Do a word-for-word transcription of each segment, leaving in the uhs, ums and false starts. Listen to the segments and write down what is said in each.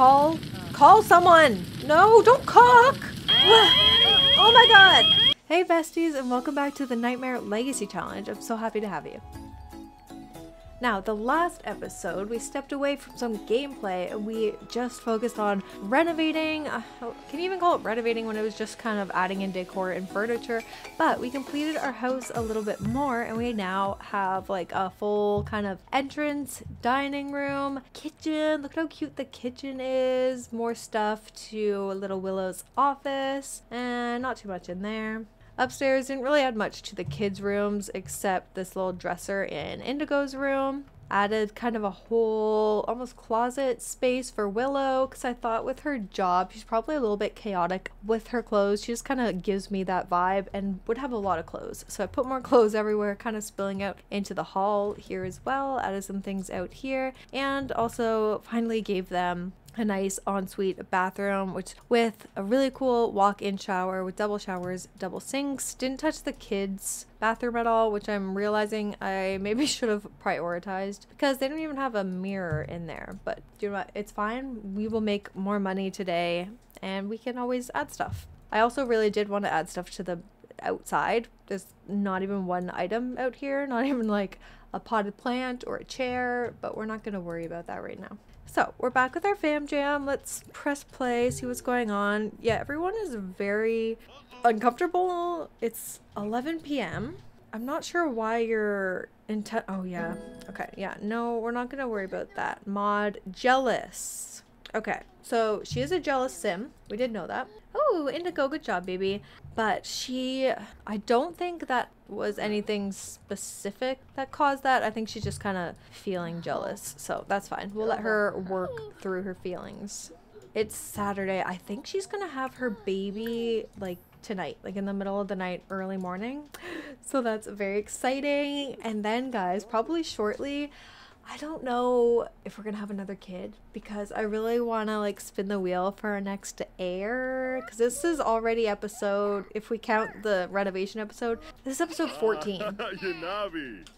Call, call someone. No, don't cock. Oh my God. Hey besties, and welcome back to the Nightmare Legacy Challenge. I'm so happy to have you. Now, the last episode, we stepped away from some gameplay and we just focused on renovating. Uh, can you even call it renovating when it was just kind of adding in decor and furniture? But we completed our house a little bit more and we now have like a full kind of entrance, dining room, kitchen. Look at how cute the kitchen is. More stuff to little Willow's office and not too much in there. Upstairs didn't really add much to the kids' rooms except this little dresser in Indigo's room. Added kind of a whole almost closet space for Willow because I thought with her job she's probably a little bit chaotic with her clothes. She just kind of gives me that vibe and would have a lot of clothes, so I put more clothes everywhere, kind of spilling out into the hall here as well. Added some things out here and also finally gave them a nice ensuite bathroom, which with a really cool walk-in shower with double showers, double sinks. Didn't touch the kids' bathroom at all, which I'm realizing I maybe should have prioritized because they don't even have a mirror in there. But you know what? It's fine. We will make more money today, and we can always add stuff. I also really did want to add stuff to the outside. There's not even one item out here, not even like a potted plant or a chair, but we're not going to worry about that right now. So we're back with our fam jam. Let's press play, see what's going on. Yeah, everyone is very uncomfortable. It's eleven p m I'm not sure why you're intent. Oh yeah, okay, yeah, no, we're not gonna worry about that. Mod jealous. Okay, so she is a jealous sim. We did know that. Oh, Indigo, good job, baby. But she, I don't think that was anything specific that caused that. I think she's just kind of feeling jealous. So that's fine. We'll let her work through her feelings. It's Saturday. I think she's going to have her baby like tonight, like in the middle of the night, early morning. So that's very exciting. And then guys, probably shortly, I don't know if we're gonna have another kid because I really want to like spin the wheel for our next heir, because this is already episode, if we count the renovation episode, this is episode fourteen.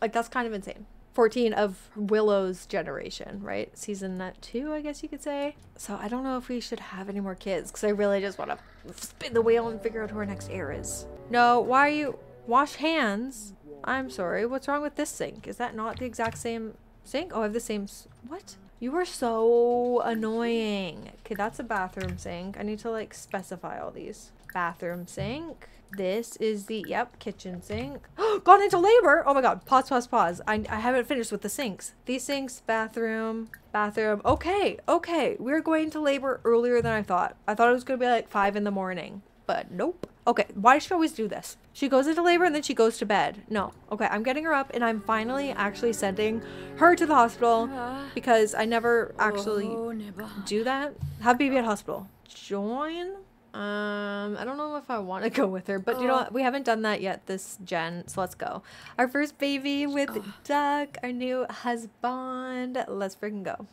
Like that's kind of insane. Fourteen of Willow's generation, right? Season two, I guess you could say. So I don't know if we should have any more kids because I really just want to spin the wheel and figure out who our next heir is. No, why are you wash hands? I'm sorry, what's wrong with this sink? Is that not the exact same sink? Oh, I have the same s what? You are so annoying. Okay, that's a bathroom sink. I need to like specify all these. Bathroom sink. This is the, yep, kitchen sink. Gone into labor. Oh my God. Pause, pause, pause. I, I haven't finished with the sinks. These sinks, bathroom, bathroom. Okay. Okay. We're going to labor earlier than I thought. I thought it was going to be like five in the morning, but nope. Okay, why does she always do this? She goes into labor and then she goes to bed. No, okay, I'm getting her up and I'm finally actually sending her to the hospital because I never actually do that. Have baby at hospital. Join? Um, I don't know if I want to go with her, but you know what? We haven't done that yet this gen, so let's go. Our first baby with Duck, our new husband. Let's freaking go.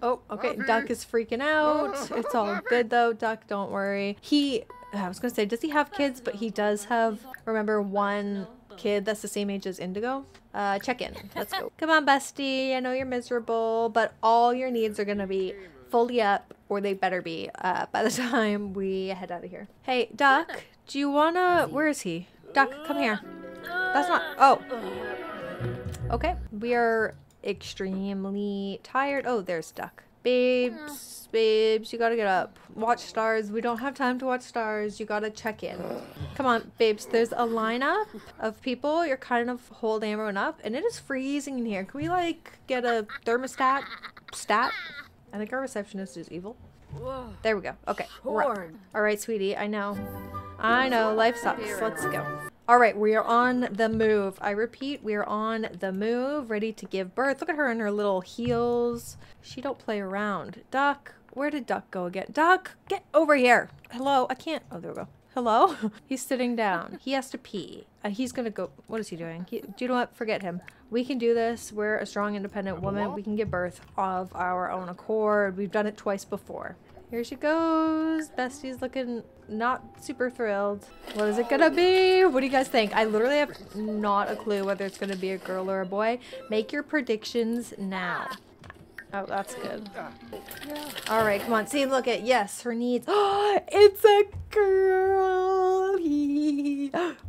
Oh, okay, Duck is freaking out. It's all good though, Duck, don't worry. He... I was gonna say, does he have kids? But he does have, remember, one kid that's the same age as Indigo. Uh, check in. Let's go. Come on, bestie. I know you're miserable, but all your needs are gonna be fully up, or they better be uh, by the time we head out of here. Hey, Duck, do you wanna... Where is he? Duck, come here. That's not... Oh. Okay. We are extremely tired. Oh, there's Duck. Babes, babes, you gotta get up. Watch stars. We don't have time to watch stars. You gotta check in. Come on, babes. There's a lineup of people. You're kind of holding everyone up, and it is freezing in here. Can we like get a thermostat? Stat? I think our receptionist is evil. There we go. Okay. We're up. All right, sweetie. I know. I know. Life sucks. Let's go. All right, we are on the move. I repeat, we are on the move, ready to give birth. Look at her in her little heels. She don't play around. Duck, where did Duck go again? Duck, get over here. Hello, I can't. Oh, there we go. Hello? He's sitting down. He has to pee. Uh, he's gonna go. What is he doing? He, do you know what? Forget him. We can do this. We're a strong, independent woman. We can give birth of our own accord. We've done it twice before. Here she goes. Bestie's looking not super thrilled. What is it gonna be? What do you guys think? I literally have not a clue whether it's gonna be a girl or a boy. Make your predictions now. Oh, that's good. All right, come on. See, look at, yes, her needs. Oh, it's a girl.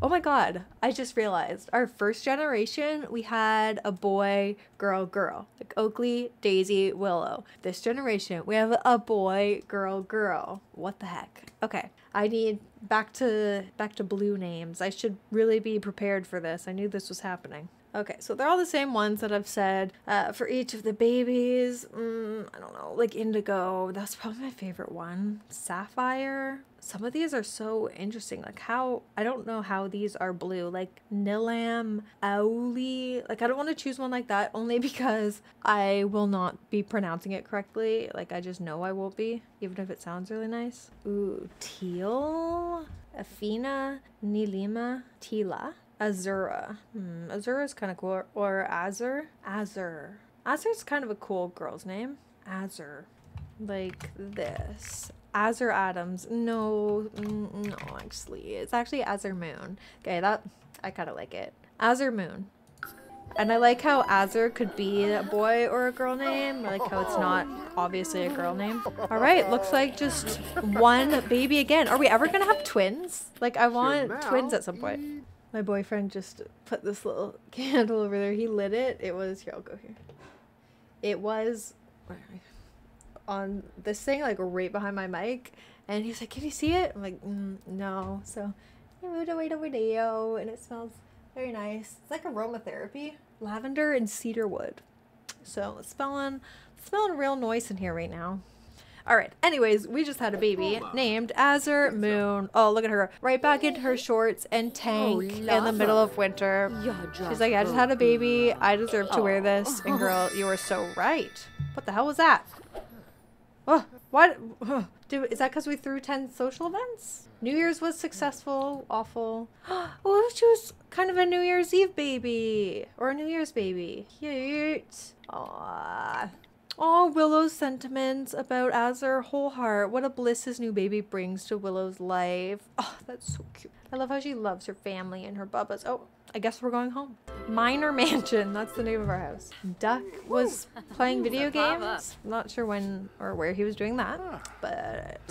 Oh my God. I just realized our first generation, we had a boy, girl, girl. Like Oakley, Daisy, Willow. This generation, we have a boy, girl, girl. What the heck? Okay. I need back to, back to blue names. I should really be prepared for this. I knew this was happening. Okay, so they're all the same ones that I've said uh, for each of the babies. Mm, I don't know, like Indigo. That's probably my favorite one. Sapphire. Some of these are so interesting. Like how, I don't know how these are blue. Like Nilam, Auli. Like I don't want to choose one like that only because I will not be pronouncing it correctly. Like I just know I won't be, even if it sounds really nice. Ooh, Teal, Athena, Nilima, Tila. Azura. Hmm, Azura is kind of cool. Or, or Azur. Azur. Azur's kind of a cool girl's name. Azur. Like this. Azur Adams. No, no, actually. It's actually Azur Moon. Okay, that, I kind of like it. Azur Moon. And I like how Azur could be a boy or a girl name. I like how it's not obviously a girl name. All right, looks like just one baby again. Are we ever going to have twins? Like, I want twins at some point. My boyfriend just put this little candle over there. He lit it. It was, here, I'll go here. It was on this thing, like right behind my mic. And he's like, can you see it? I'm like, mm, no. So I moved away to Diego and it smells very nice. It's like aromatherapy, lavender and cedar wood. So it's smelling, smelling real nice in here right now. All right. Anyways, we just had a baby named Azur Moon. Oh, look at her. Right back into her shorts and tank in the middle of winter. She's like, I just had a baby. I deserve to wear this. And girl, you are so right. What the hell was that? Oh, what? Oh, dude, is that because we threw ten social events? New Year's was successful. Awful. Oh, she was kind of a New Year's Eve baby. Or a New Year's baby. Cute. Aww. Oh, Willow's sentiments about Azur whole heart. What a bliss his new baby brings to Willow's life. Oh, that's so cute. I love how she loves her family and her bubbas. Oh, I guess we're going home. Minor Mansion. That's the name of our house. Duck was playing video games. Not sure when or where he was doing that, but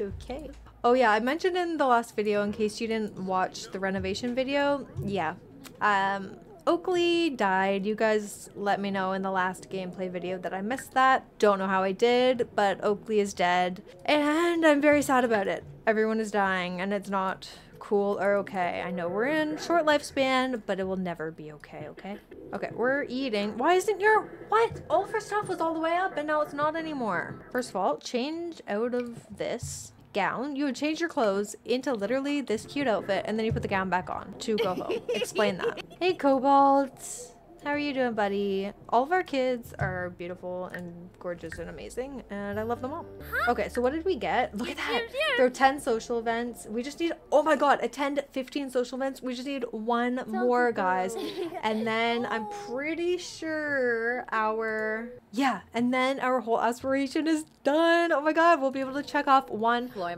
okay. Oh yeah, I mentioned in the last video, in case you didn't watch the renovation video. Yeah. Um... Oakley died. You guys let me know in the last gameplay video that I missed that. Don't know how I did, but Oakley is dead. And I'm very sad about it. Everyone is dying and it's not cool or okay. I know we're in short lifespan, but it will never be okay, okay? Okay, we're eating. Why isn't your, what? All of her stuff was all the way up and now it's not anymore. First of all, change out of this gown. You would change your clothes into literally this cute outfit and then you put the gown back on to go home. Explain that. Hey Cobalt, how are you doing, buddy? All of our kids are beautiful and gorgeous and amazing and I love them all. Huh? Okay, so what did we get? Look at that. There are ten social events. We just need, oh my god, attend fifteen social events. We just need one so more cool. Guys, and then I'm pretty sure our, yeah, and then our whole aspiration is done. Oh my god, we'll be able to check off one whole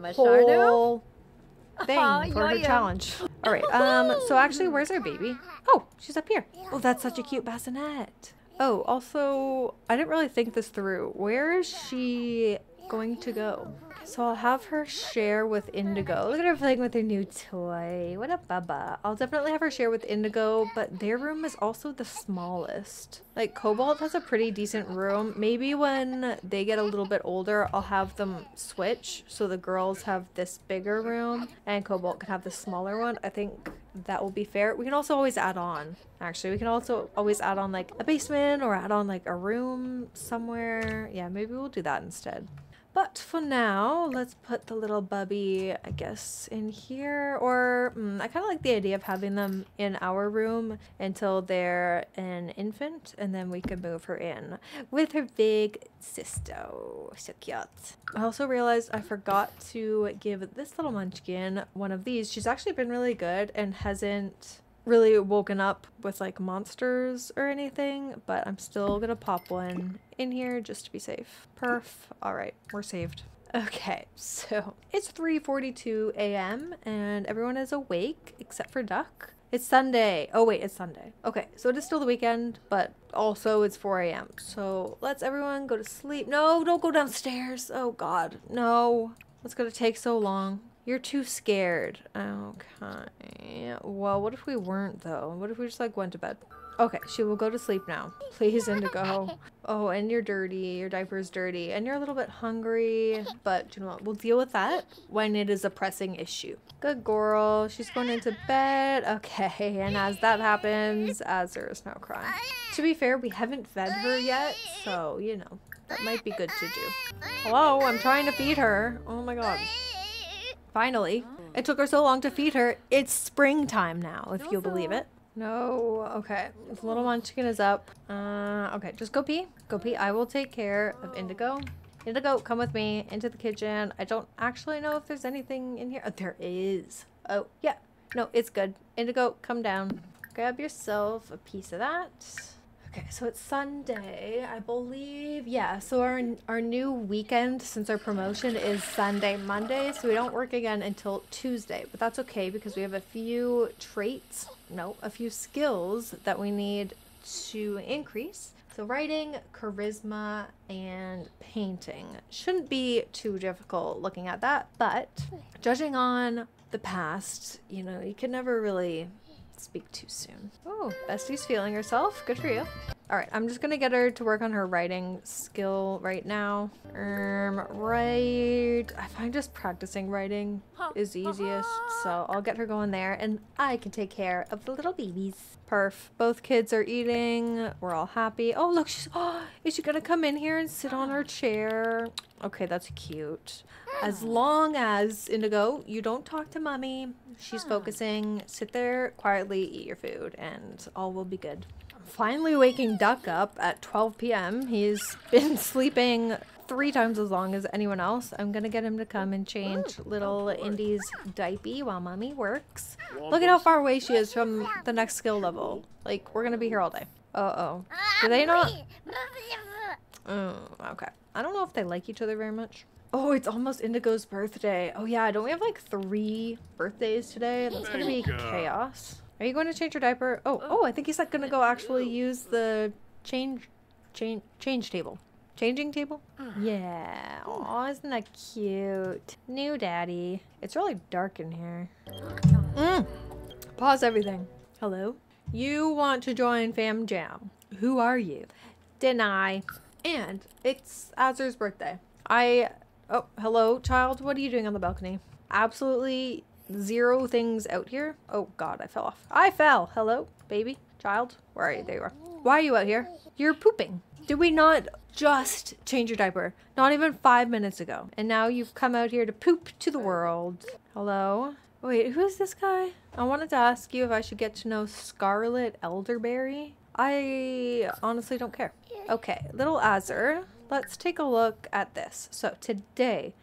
thing oh, for her challenge. All right, um, so actually, where's our baby? Oh, she's up here. Oh, that's such a cute bassinet. Oh, also, I didn't really think this through. Where is she going to go? So I'll have her share with Indigo. Look at her playing with her new toy. What a bubba. I'll definitely have her share with Indigo, but their room is also the smallest. Like, Cobalt has a pretty decent room. Maybe when they get a little bit older, I'll have them switch. So the girls have this bigger room, and Cobalt can have the smaller one. I think that will be fair. We can also always add on, actually. We can also always add on, like, a basement or add on, like, a room somewhere. Yeah, maybe we'll do that instead. But for now, let's put the little bubby, I guess, in here. Or mm, I kind of like the idea of having them in our room until they're an infant, and then we can move her in with her big sister. So cute. I also realized I forgot to give this little munchkin one of these. She's actually been really good and hasn't really woken up with like monsters or anything, but I'm still gonna pop one in here just to be safe. Perf. All right, we're saved. Okay, so it's three forty-two a m and everyone is awake except for Duck. It's Sunday. Oh wait, it's Sunday. Okay, so it is still the weekend, but also it's four A M So let's everyone go to sleep. No, don't go downstairs. Oh god, no. That's gonna take so long. You're too scared. Okay. Well, what if we weren't though? What if we just like went to bed? Okay, she will go to sleep now. Please, Indigo. Oh, and you're dirty. Your diaper is dirty. And you're a little bit hungry. But you know what? We'll deal with that when it is a pressing issue. Good girl. She's going into bed. Okay, and as that happens, Azur is now crying. To be fair, we haven't fed her yet. So, you know, that might be good to do. Hello, I'm trying to feed her. Oh my god. Finally. It took her so long to feed her. It's springtime now, if you'll believe it. No, okay. The little munchkin is up. Uh, okay, just go pee. Go pee. I will take care of Indigo. Indigo, come with me into the kitchen. I don't actually know if there's anything in here. Oh, there is. Oh, yeah. No, it's good. Indigo, come down. Grab yourself a piece of that. Okay, so it's Sunday, I believe. Yeah, so our, our new weekend, since our promotion is Sunday, Monday, so we don't work again until Tuesday. But that's okay because we have a few traits, no, a few skills that we need to increase. So writing, charisma, and painting. Shouldn't be too difficult looking at that, but judging on the past, you know, you can never really speak too soon. Oh, Bestie's feeling herself. Good for you. All right, I'm just gonna get her to work on her writing skill right now. Um, right. I find just practicing writing is easiest, so I'll get her going there, and I can take care of the little babies. Perf. Both kids are eating. We're all happy. Oh, look, she's. Oh, is she gonna come in here and sit on her chair? Okay, that's cute. As long as Indigo, you don't talk to mommy. She's focusing. Sit there quietly, eat your food, and all will be good. Finally waking Duck up at twelve P M He's been sleeping three times as long as anyone else. I'm gonna get him to come and change little Indy's diaper while mommy works. Look at how far away she is from the next skill level. Like, we're gonna be here all day. Uh-oh. Do they not? Mm, okay. I don't know if they like each other very much. Oh, it's almost Indigo's birthday. Oh yeah, don't we have like three birthdays today? That's gonna be chaos. Are you going to change your diaper? Oh, oh, I think he's not going to go actually use the change, change, change table. Changing table? Yeah. Aw, isn't that cute? New daddy. It's really dark in here. Mm. Pause everything. Hello? You want to join Fam Jam. Who are you? Deny. And it's Azur's birthday. I, oh, hello, child. What are you doing on the balcony? Absolutely zero things out here. Oh god, I fell off. I fell! Hello? Baby? Child? Where are you? There you are. Why are you out here? You're pooping. Did we not just change your diaper? Not even five minutes ago. And now you've come out here to poop to the world. Hello? Wait, who is this guy? I wanted to ask you if I should get to know Scarlet Elderberry. I honestly don't care. Okay, little Azur. Let's take a look at this. So today...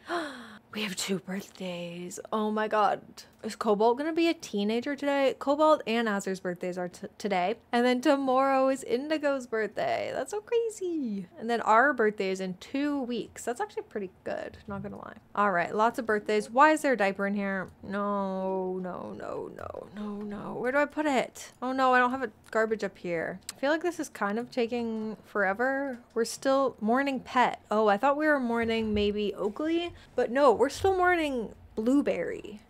we have two birthdays. Oh my god. Is Cobalt gonna be a teenager today? Cobalt and Azur's birthdays are t today. And then tomorrow is Indigo's birthday. That's so crazy. And then our birthday is in two weeks. That's actually pretty good, not gonna lie. All right, lots of birthdays. Why is there a diaper in here? No, no, no, no, no, no. Where do I put it? Oh no, I don't have a garbage up here. I feel like this is kind of taking forever. We're still mourning pet. Oh, I thought we were mourning maybe Oakley, but no, we're still mourning Blueberry.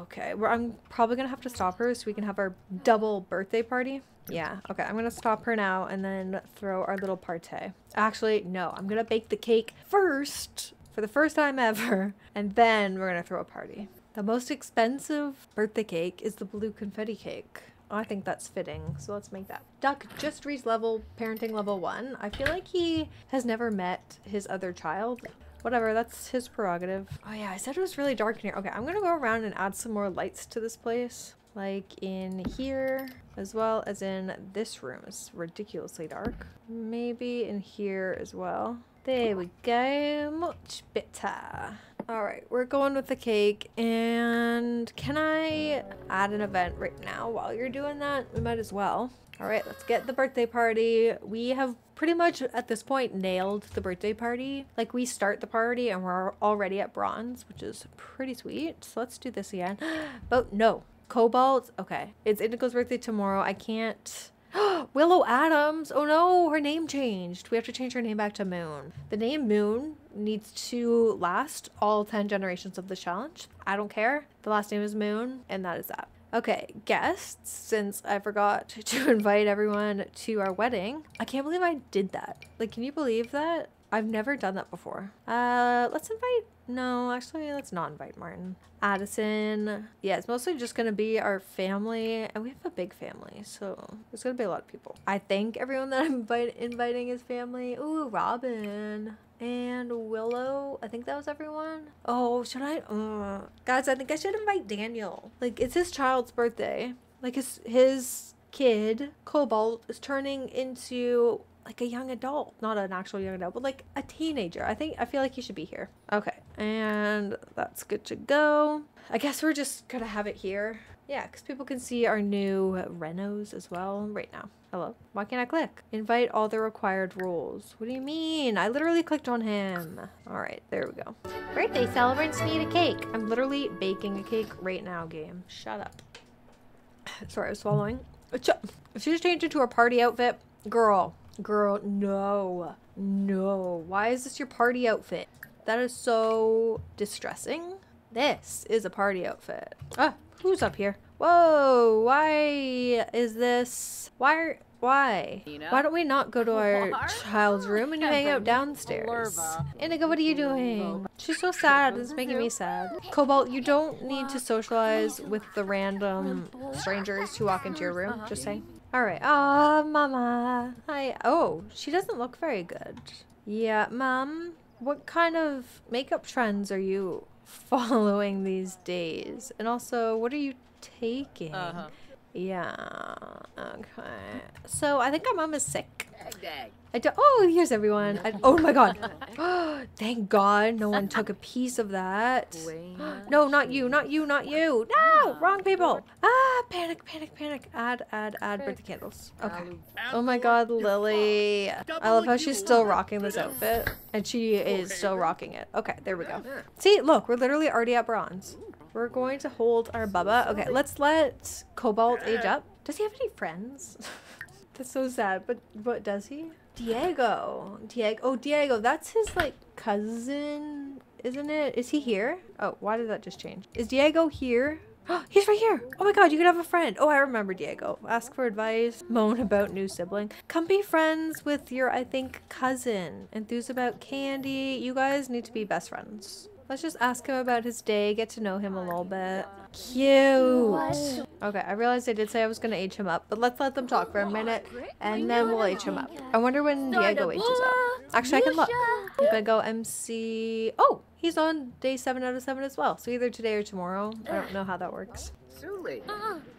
Okay, well, I'm probably gonna have to stop her so we can have our double birthday party. Yeah, okay, I'm gonna stop her now and then throw our little party. Actually, no, I'm gonna bake the cake first for the first time ever, and then we're gonna throw a party. The most expensive birthday cake is the blue confetti cake. I think that's fitting, so let's make that. Duck just reached level parenting level one. I feel like he has never met his other child. Whatever, that's his prerogative. Oh yeah, I said it was really dark in here. Okay, I'm gonna go around and add some more lights to this place. Like in here, as well as in this room. It's ridiculously dark. Maybe in here as well. There we go, much better. All right, we're going with the cake. And can I add an event right now while you're doing that? We might as well. All right, let's get the birthday party. We have pretty much at this point nailed the birthday party. Like we start the party and we're already at bronze, which is pretty sweet. So let's do this again. But no, Cobalt? Okay. It's Indigo's birthday tomorrow. I can't... Willow Adams! Oh no, her name changed. We have to change her name back to Moon. The name Moon needs to last all ten generations of the challenge. I don't care. The last name is Moon, and that is that. Okay, guests, since I forgot to invite everyone to our wedding. I can't believe I did that. Like, can you believe that? I've never done that before. Uh, let's invite, no, actually, let's not invite Martin. Addison, yeah, it's mostly just gonna be our family, and we have a big family, so there's gonna be a lot of people. I think everyone that I'm invite inviting is family. Ooh, Robin. And Willow, I think that was everyone. Oh, should I? Uh, guys, I think I should invite Daniel. Like, it's his child's birthday. Like, his, his kid, Cobalt, is turning into, like, a young adult. Not an actual young adult, but, like, a teenager. I think, I feel like he should be here. Okay, and that's good to go. I guess we're just gonna have it here. Yeah, because people can see our new renos as well right now. Hello. Why can't I click? Invite all the required rules. What do you mean? I literally clicked on him. All right, there we go. Birthday celebrants need a cake. I'm literally baking a cake right now, game. Shut up. Sorry, I was swallowing. She just changed into her party outfit. Girl. Girl, no. No. Why is this your party outfit? That is so distressing. This is a party outfit. Ah. Who's up here? Whoa, why is this? Why? Why? You know? Why don't we not go to our what? child's room and you hang out downstairs? Indigo, what are you doing? She's so sad. It's making me sad. Cobalt, you don't need to socialize with the random strangers who walk into your room. Just saying. All right. Ah, oh, Mama. Hi. Oh, she doesn't look very good. Yeah, Mom. What kind of makeup trends are you following these days? And also, what are you taking? Uh-huh. Yeah, okay. So I think our mom is sick. I do oh, here's everyone. I oh my god. Thank God no one took a piece of that. No, not you, not you, not you. No, wrong people. Ah, panic, panic, panic. Add, add, add birthday candles. Okay. Oh my god, Lily. I love how she's still rocking this outfit. And she is still rocking it. Okay, there we go. See, look, we're literally already at bronze. We're going to hold our Bubba. Okay, let's let Cobalt age up. Does he have any friends? That's so sad, but but does he? Diego. Diego. Oh, Diego. That's his, like, cousin, isn't it? Is he here? Oh, why did that just change? Is Diego here? Oh, he's right here. Oh my god, you could have a friend. Oh, I remember Diego. Ask for advice. Moan about new sibling. Come be friends with your, I think, cousin. Enthuse about candy. You guys need to be best friends. Let's just ask him about his day, get to know him a little bit. Cute! Okay, I realized I did say I was gonna age him up, but let's let them talk for a minute, and then we'll age him up. I wonder when Diego ages up. Actually, I can look. I'm gonna go M C... Oh! He's on day seven out of seven as well, so either today or tomorrow. I don't know how that works. No!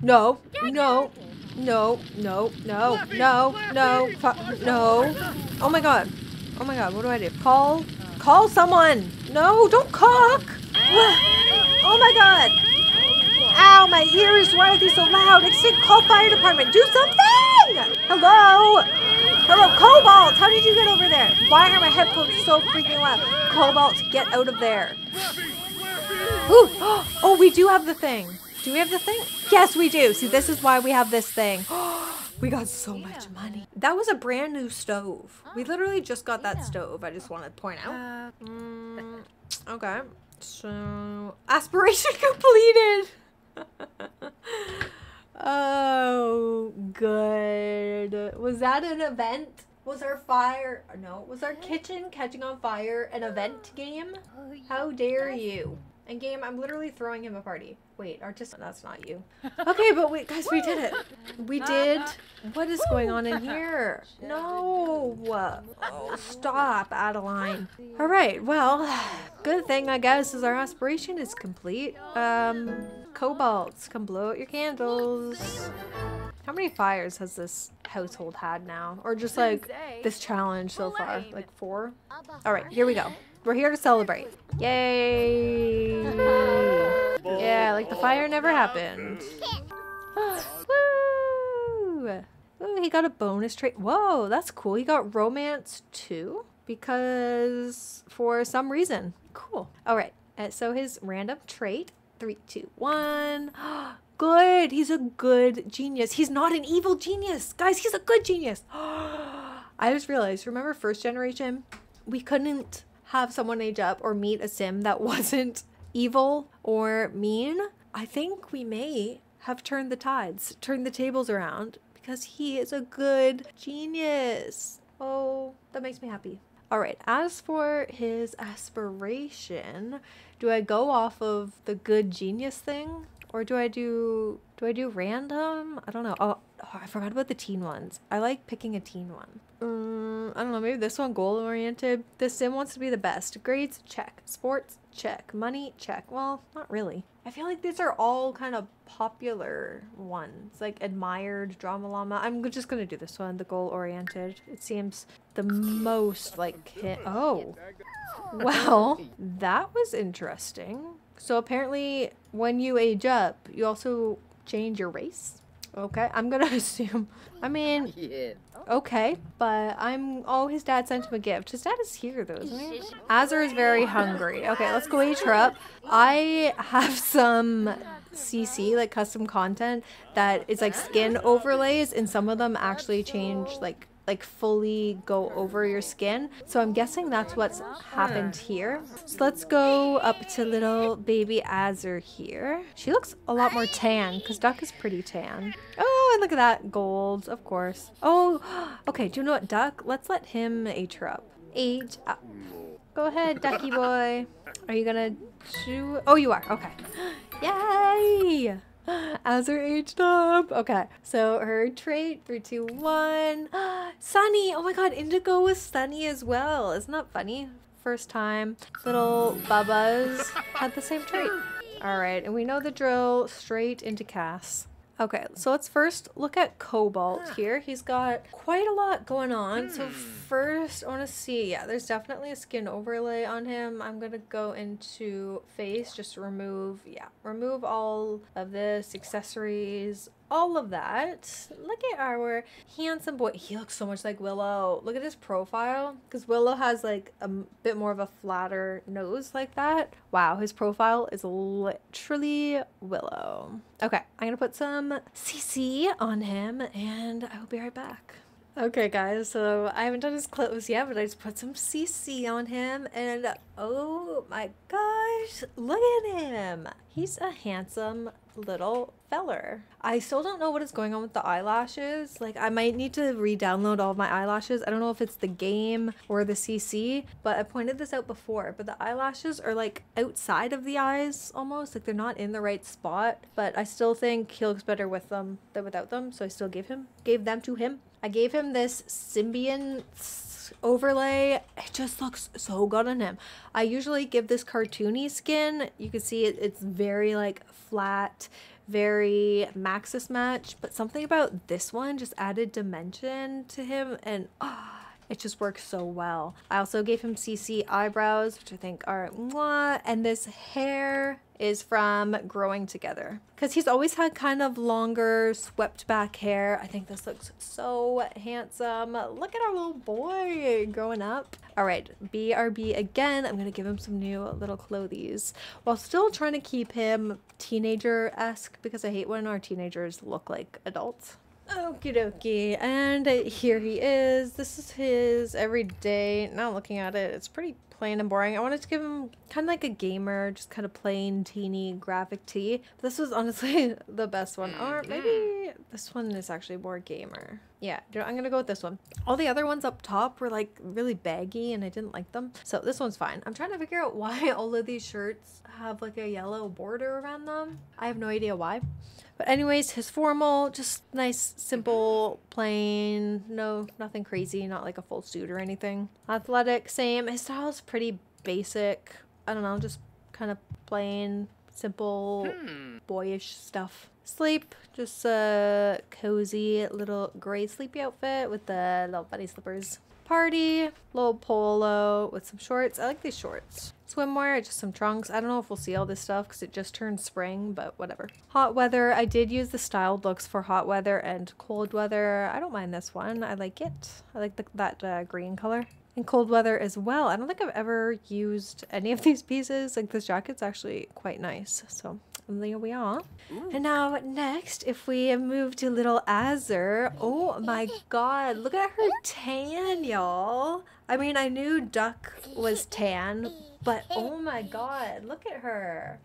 No! No! No! No! No! No! No! Oh my god! Oh my god, what do I do? Call? Call someone! No, don't cook! Oh my god! Ow, my ears, why are they so loud? Extinct, call fire department, do something! Hello? Hello, Cobalt, how did you get over there? Why are my headphones so freaking loud? Cobalt, get out of there. Ooh. Oh, we do have the thing. Do we have the thing? Yes, we do. See, this is why we have this thing. We got so much money. That was a brand new stove. We literally just got that stove, I just want to point out. Mm, okay, so aspiration completed. Oh, good. Was that an event? Was our fire, no, was our kitchen catching on fire an event, game? How dare you? And game, I'm literally throwing him a party. Wait, artist, that's not you. Okay, but wait, guys, we did it. We did. What is going on in here? No. Oh, stop, Adeline. All right, well, good thing, I guess, is our aspiration is complete. Um, Cobalts, come blow out your candles. How many fires has this household had now? Or just, like, this challenge so far? Like, four? All right, here we go. We're here to celebrate. Yay! Yeah, like the fire never happened. Woo! Ooh, he got a bonus trait. Whoa, that's cool. He got romance too because for some reason. Cool. All right. Uh, so his random trait Three, two, one. Good. He's a good genius. He's not an evil genius. Guys, he's a good genius. I just realized, remember first generation? We couldn't have someone age up or meet a sim that wasn't evil or mean. I think we may have turned the tides, turned the tables around, because he is a good genius. Oh, that makes me happy. All right, as for his aspiration, do I go off of the good genius thing? Or do I do, do I do random? I don't know. Oh, oh, I forgot about the teen ones. I like picking a teen one. Um, I don't know, maybe this one, goal-oriented. This sim wants to be the best. Grades, check. Sports, check. Money, check. Well, not really. I feel like these are all kind of popular ones, like admired, drama llama. I'm just gonna do this one, the goal-oriented. It seems the most like hit. Oh, well, that was interesting. So apparently when you age up, you also change your race. Okay, I'm gonna assume, I mean, okay, but I'm, oh, his dad sent him a gift. His dad is here though, isn't he? Azur is very hungry. Okay, let's go age her up. I have some C C, like custom content, that is like skin overlays, and some of them actually change, like, like fully go over your skin. So I'm guessing that's what's happened here. So let's go up to little baby Azur here. She looks a lot more tan because Duck is pretty tan. Oh, and look at that, gold, of course. Oh, okay, do you know what, Duck? Let's let him age her up. Age up. Go ahead, Ducky boy. Are you gonna do, oh, you are, okay. Yay! Azur aged up. Okay, so her trait, three, two, one. Sunny. Oh my god, Indigo was sunny as well. Isn't that funny? First time little Bubba's had the same trait. All right, and we know the drill, straight into Cass. Okay, so let's first look at Cobalt here. He's got quite a lot going on. So first, I want to see. Yeah, there's definitely a skin overlay on him. I'm going to go into face, just remove, yeah, remove all of this, accessories, all of that. Look at our handsome boy. He looks so much like Willow. Look at his profile, because Willow has like a bit more of a flatter nose like that. Wow, his profile is literally Willow. Okay, I'm gonna put some C C on him and I will be right back. Okay guys, so I haven't done his clothes yet, but I just put some C C on him and oh my gosh, look at him. He's a handsome little feller. I still don't know what is going on with the eyelashes. Like, I might need to re-download all of my eyelashes. I don't know if it's the game or the C C, but I pointed this out before, but the eyelashes are like outside of the eyes almost, like they're not in the right spot, but I still think he looks better with them than without them, so I still gave him gave them to him. I gave him this symbiont overlay. It just looks so good on him. I usually give this cartoony skin. You can see it, it's very like flat, very Maxis match, but something about this one just added dimension to him and oh, it just works so well. I also gave him C C eyebrows, which I think are mwah, and this hair is from Growing Together, because he's always had kind of longer swept back hair. I think this looks so handsome. Look at our little boy growing up. All right, B R B again. I'm gonna give him some new little clothes while still trying to keep him teenager-esque, because I hate when our teenagers look like adults. Okie dokie, and here he is. This is his everyday. Now looking at it, it's pretty plain and boring. I wanted to give him kind of like a gamer, just kind of plain teeny graphic tee. This was honestly the best one, or maybe this one is actually more gamer. Yeah, I'm gonna go with this one. All the other ones up top were like really baggy and I didn't like them, so this one's fine. I'm trying to figure out why all of these shirts have like a yellow border around them. I have no idea why. But anyways, his formal, just nice, simple, plain, no, nothing crazy, not like a full suit or anything. Athletic, same. His style's pretty basic. I don't know, just kind of plain, simple, hmm. boyish stuff. Sleep, just a cozy little gray sleepy outfit with the little bunny slippers. Party, little polo with some shorts. I like these shorts. Swimwear, just some trunks. I don't know if we'll see all this stuff because it just turned spring, but whatever. Hot weather. I did use the styled looks for hot weather and cold weather. I don't mind this one. I like it. I like the, that uh, green color. And cold weather as well. I don't think I've ever used any of these pieces. Like, this jacket's actually quite nice, so And there we are. Ooh. And now next, if we move to little Azur, oh my god, look at her tan, y'all. I mean, I knew Duck was tan, but oh my god, look at her.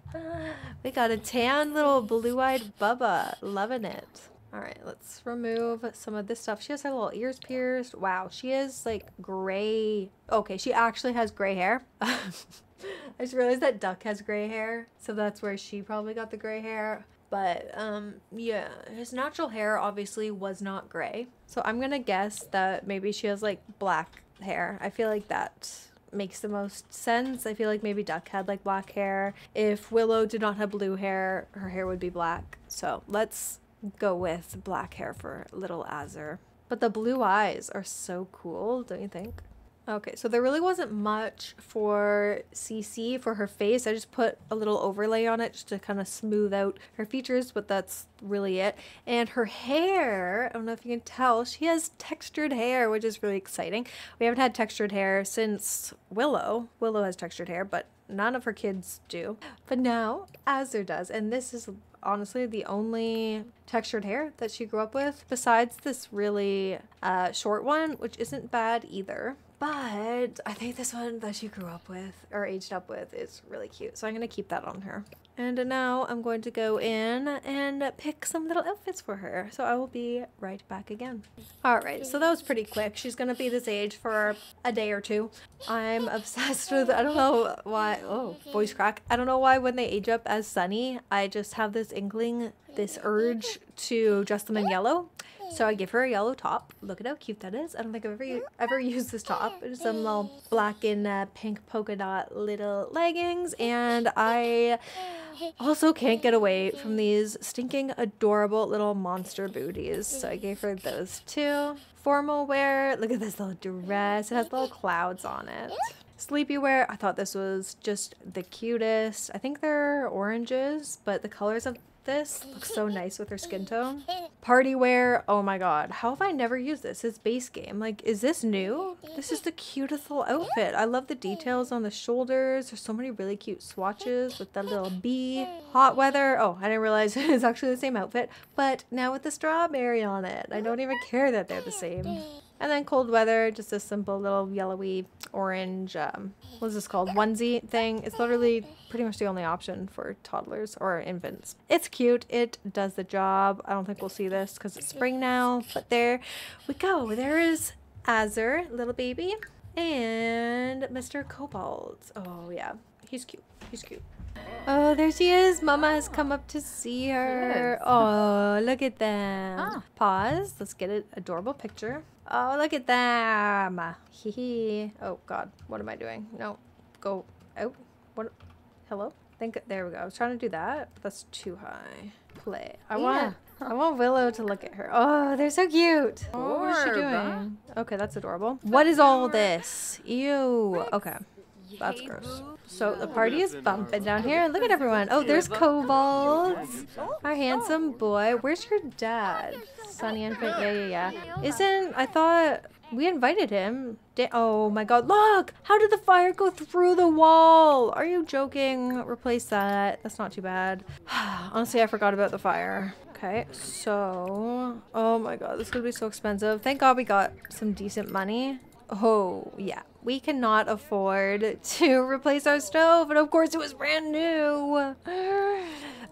We got a tan little blue-eyed Bubba, loving it. All right, let's remove some of this stuff. She has her little ears pierced. Wow, she is like gray. Okay, she actually has gray hair. I just realized that Duck has gray hair, so that's where she probably got the gray hair. But um, yeah, his natural hair obviously was not gray. So I'm gonna guess that maybe she has like black hair. I feel like that makes the most sense. I feel like maybe Duck had like black hair. If Willow did not have blue hair, her hair would be black. So let's go with black hair for little Azur. But the blue eyes are so cool, don't you think? Okay, so there really wasn't much for C C for her face. I just put a little overlay on it just to kind of smooth out her features, but that's really it. And her hair, I don't know if you can tell, she has textured hair, which is really exciting. We haven't had textured hair since Willow. Willow has textured hair, but none of her kids do. But now Azur does, and this is honestly the only textured hair that she grew up with, besides this really uh, short one, which isn't bad either. But I think this one that she grew up with, or aged up with, is really cute. So I'm going to keep that on her. And now I'm going to go in and pick some little outfits for her. So I will be right back again. All right, so that was pretty quick. She's going to be this age for a day or two. I'm obsessed with, I don't know why, oh, voice crack. I don't know why when they age up as Sunny, I just have this inkling, this urge to dress them in yellow. So I give her a yellow top. Look at how cute that is. I don't think I've ever, ever used this top. It's some little black and uh, pink polka dot little leggings. And I also can't get away from these stinking adorable little monster booties. So I gave her those too. Formal wear. Look at this little dress. It has little clouds on it. Sleepy wear. I thought this was just the cutest. I think they're oranges, but the colors of this looks so nice with her skin tone. Party wear, oh my god, how have I never used this? It's base game. Like, is this new? This is the cutest little outfit. I love the details on the shoulders. There's so many really cute swatches with the little bee. Hot weather, oh, I didn't realize it's actually the same outfit, but now with the strawberry on it. I don't even care that they're the same. And then cold weather, just a simple little yellowy orange, um, what is this called, onesie thing. It's literally pretty much the only option for toddlers or infants. It's cute. It does the job. I don't think we'll see this because it's spring now, but there we go. There is Azur, little baby, and Mister Cobalt. Oh, yeah. He's cute. He's cute. Oh, there she is. Mama has come up to see her. Oh, look at them. Pause. Let's get an adorable picture. Oh, look at them. Hee hee. Oh, God. What am I doing? No. Go out. What? Hello? Think, there we go. I was trying to do that, but that's too high. Play. I want yeah. I want Willow to look at her. Oh, they're so cute. Oh, what is she doing? Okay, that's adorable. What is all this? Ew. Okay. That's gross. So the party is bumping down here. Look at everyone. Oh, there's Cobalt, our handsome boy. Where's your dad? Sunny infant. Yeah, yeah, yeah. Isn't, I thought we invited him. Da oh my god, look! How did the fire go through the wall? Are you joking? Replace that. That's not too bad. Honestly, I forgot about the fire. Okay, so, oh my god, this is gonna be so expensive. Thank god we got some decent money. Oh, yeah. We cannot afford to replace our stove, and of course it was brand new.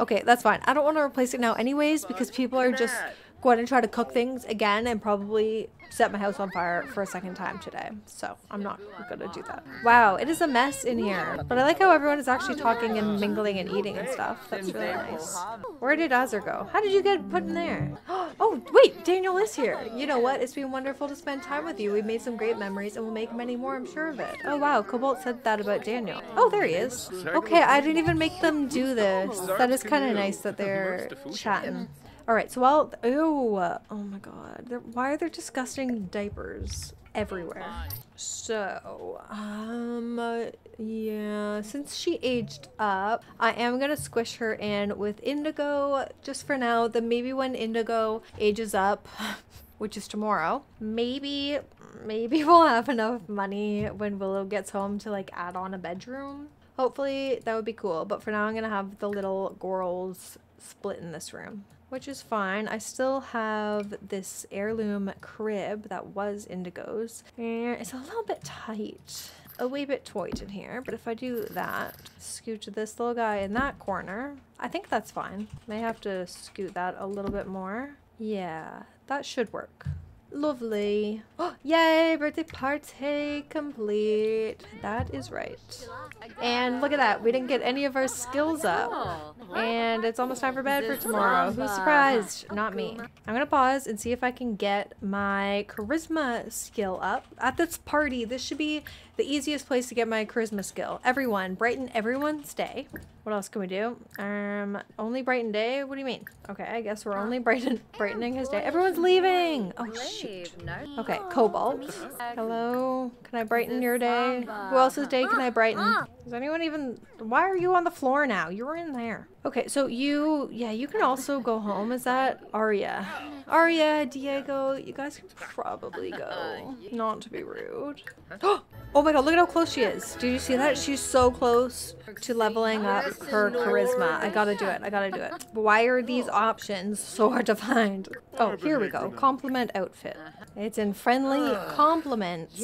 Okay, that's fine. I don't want to replace it now anyways because people are just going to try to cook things again and probably set my house on fire for a second time today. So I'm not going to do that. Wow, it is a mess in here. But I like how everyone is actually talking and mingling and eating and stuff. That's really nice. Where did Azur go? How did you get put in there? Oh, wait, Daniel is here. You know what? It's been wonderful to spend time with you. We've made some great memories and we'll make many more, I'm sure of it. Oh, wow, Cobalt said that about Daniel. Oh, there he is. Okay, I didn't even make them do this. That is kind of nice that they're chatting. All right, so I'll, ew, oh my god. There, why are there disgusting diapers everywhere? So, um, uh, yeah, since she aged up, I am gonna squish her in with Indigo just for now. Then maybe when Indigo ages up, which is tomorrow, maybe, maybe we'll have enough money when Willow gets home to like add on a bedroom. Hopefully that would be cool, but for now I'm going to have the little girls split in this room, which is fine. I still have this heirloom crib that was Indigo's. It's a little bit tight, a wee bit tight in here, but if I do that, scoot this little guy in that corner, I think that's fine. May have to scoot that a little bit more. Yeah, that should work. Lovely. Oh, yay, birthday party complete. That is right. And look at that, we didn't get any of our skills up. And it's almost time for bed for tomorrow. Who's surprised? Not me. I'm gonna pause and see if I can get my charisma skill up. At this party, this should be the easiest place to get my charisma skill. Everyone, brighten everyone's day. What else can we do? Um, only brighten day? What do you mean? Okay, I guess we're only brighten brightening his day. Everyone's leaving! Oh, shoot. Okay, Cobalt. Hello? Can I brighten your day? Who else's day can I brighten? Is anyone even... Why are you on the floor now? You were in there. Okay, so you... Yeah, you can also go home. Is that Aria? Aria, Diego, you guys can probably go. Not to be rude. Oh my god, look at how close she is. Did you see that? She's so close to leveling up her charisma. I gotta do it. I gotta do it. Why are these options so hard to find? Oh, here we go. Compliment outfit. It's in friendly compliments.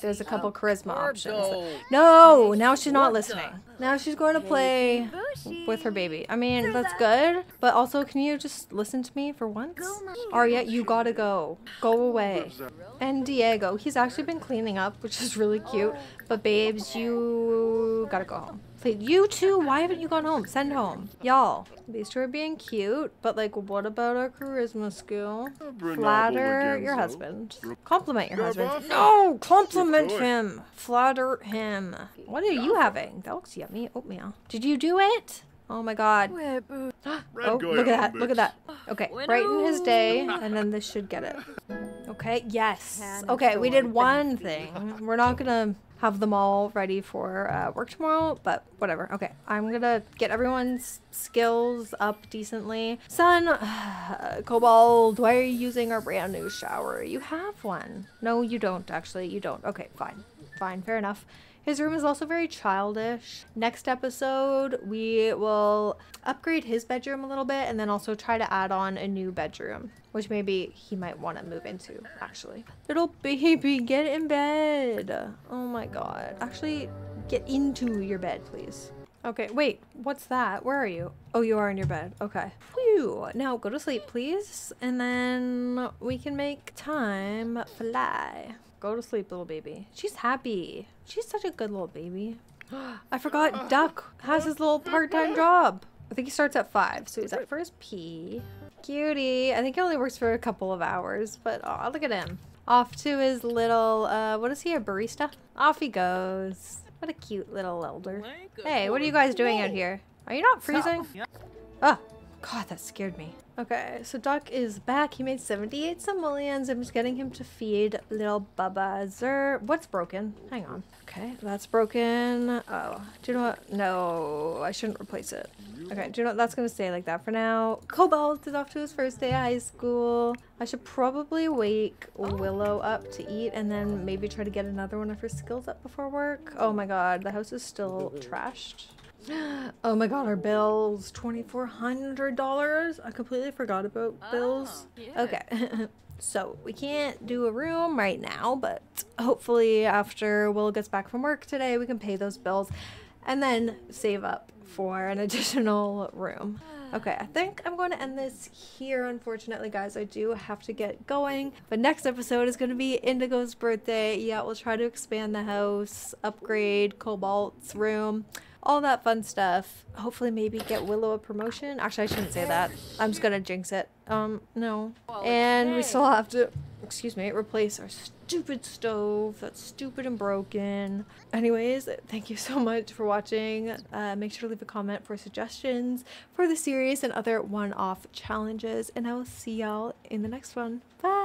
There's a couple charisma options. No! Now she's not listening. Now she's going to play with her baby. I mean, that's good. But also, can you just listen to me for once? Aria, you gotta go. Go away. And Diego, he's actually been cleaning up, which is really cute. But babes, you gotta go home. You two, why haven't you gone home? Send home. Y'all, these two are being cute, but like, what about our charisma skill? Flatter your husband. Compliment your husband. No, compliment him. Flatter him. What are you having? That looks yummy. Oatmeal. Did you do it? Oh my god. Oh, look at that. Look at that. Okay, brighten his day, and then this should get it. Okay, yes. Okay, we did one thing. We're not gonna have them all ready for uh, work tomorrow, but whatever. Okay, I'm gonna get everyone's skills up decently. Sun, uh, Cobalt, why are you using our brand new shower? You have one. No, you don't, actually. You don't. Okay, fine. Fine, fair enough. His room is also very childish. Next episode, we will upgrade his bedroom a little bit and then also try to add on a new bedroom, which maybe he might want to move into, actually. Little baby, get in bed. Oh my god. Actually, get into your bed, please. Okay, wait, what's that? Where are you? Oh, you are in your bed. Okay. Phew. Now go to sleep, please. And then we can make time fly. Go to sleep, little baby. She's happy. She's such a good little baby. I forgot Duck has his little part-time job. I think he starts at five, so he's at first pee. Cutie. I think he only works for a couple of hours, but oh, look at him. Off to his little, uh, what is he, a barista? Off he goes. What a cute little elder. Hey, what are you guys doing out here? Are you not freezing? Oh, god, that scared me. Okay, so Duck is back. He made seventy-eight simoleons. I'm just getting him to feed little Bubba Azur. What's broken? Hang on. Okay, that's broken. Oh, do you know what? No, I shouldn't replace it. Okay, do you know what? That's going to stay like that for now. Cobalt is off to his first day of high school. I should probably wake Willow up to eat and then maybe try to get another one of her skills up before work. Oh my god, the house is still trashed. Oh my god, our bills, two thousand four hundred dollars. I completely forgot about bills. Oh, yeah. Okay. So we can't do a room right now, but hopefully after Will gets back from work today, we can pay those bills and then save up for an additional room. Okay, I think I'm going to end this here, unfortunately, guys. I do have to get going. But next episode is going to be Indigo's birthday. Yeah, we'll try to expand the house, upgrade Cobalt's room, all that fun stuff. Hopefully maybe get Willow a promotion. Actually, I shouldn't say that. I'm just gonna jinx it. Um, no. And we still have to, excuse me, replace our stupid stove that's stupid and broken. Anyways, thank you so much for watching. Uh, make sure to leave a comment for suggestions for the series and other one-off challenges. And I will see y'all in the next one. Bye!